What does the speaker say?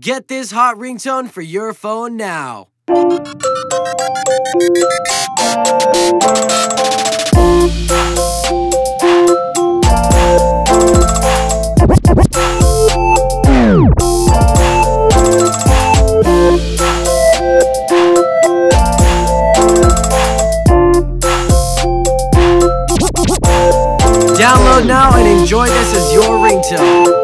Get this hot ringtone for your phone now. Download now and enjoy this as your ringtone.